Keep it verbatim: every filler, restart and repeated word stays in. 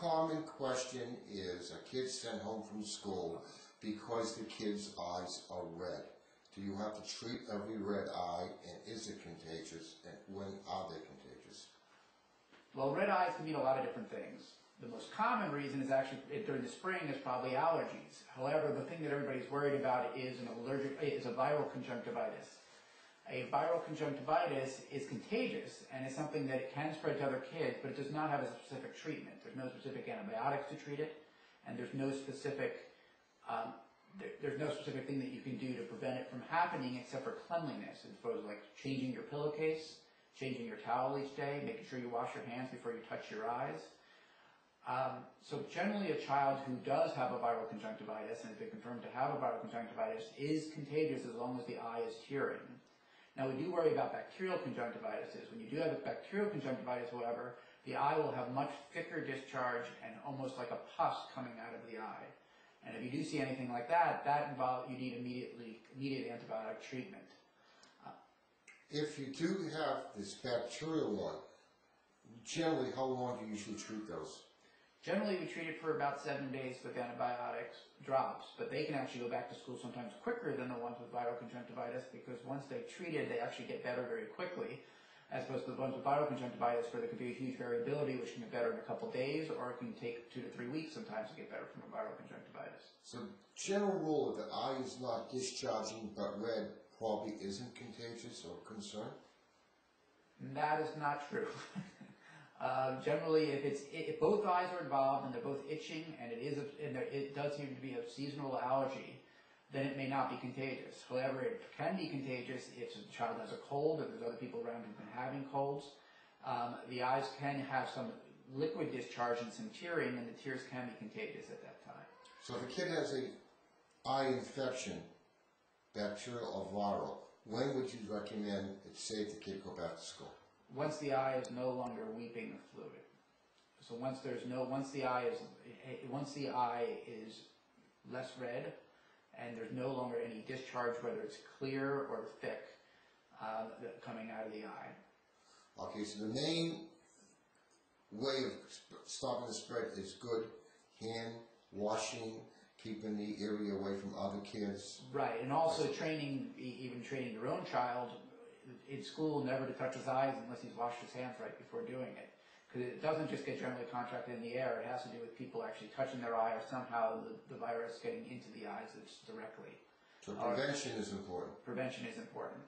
common question is a kid sent home from school because the kid's eyes are red. Do you have to treat every red eye, and is it contagious, and when are they contagious? Well, red eyes can mean a lot of different things. The most common reason is actually during the spring is probably allergies. However, the thing that everybody's worried about is an allergic is a viral conjunctivitis. A viral conjunctivitis is contagious and is something that it can spread to other kids, but it does not have a specific treatment. There's no specific antibiotics to treat it, and there's no specific um, there, there's no specific thing that you can do to prevent it from happening except for cleanliness, as far as like changing your pillowcase, changing your towel each day, making sure you wash your hands before you touch your eyes. Um, so generally a child who does have a viral conjunctivitis and has been confirmed to have a viral conjunctivitis is contagious as long as the eye is tearing. Now we do worry about bacterial conjunctivitis. When you do have a bacterial conjunctivitis, however, the eye will have much thicker discharge and almost like a pus coming out of the eye. And if you do see anything like that, that involves, you need immediately, immediate antibiotic treatment. Uh, if you do have this bacterial one, generally how long do you usually treat those? Generally, we treat it for about seven days with antibiotics drops, but they can actually go back to school sometimes quicker than the ones with viral conjunctivitis, because once they're treated, they actually get better very quickly, as opposed to the ones with viral conjunctivitis where there can be a huge variability, which can get better in a couple days, or it can take two to three weeks sometimes to get better from a viral conjunctivitis. So general rule, the eye is not discharging, but red probably isn't contagious or concerned? That is not true. Uh, generally, if it's if both eyes are involved and they're both itching and it is a, and there, it does seem to be a seasonal allergy, then it may not be contagious. However, it can be contagious if the child has a cold, if there's other people around who've been having colds. Um, the eyes can have some liquid discharge and some tearing, and the tears can be contagious at that time. So if a kid has an eye infection, bacterial or viral, when would you recommend it's safe the kid go back to school? Once the eye is no longer weeping with fluid. So once there's no, once the eye is, once the eye is less red and there's no longer any discharge, whether it's clear or thick, uh, coming out of the eye. Okay, so the main way of stopping the spread is good hand washing, keeping the area away from other kids. Right, and also training, even training your own child in school never to touch his eyes unless he's washed his hands right before doing it. Because it doesn't just get generally contracted in the air, it has to do with people actually touching their eye or somehow the, the virus getting into the eyes directly. So prevention uh, is important. Prevention is important.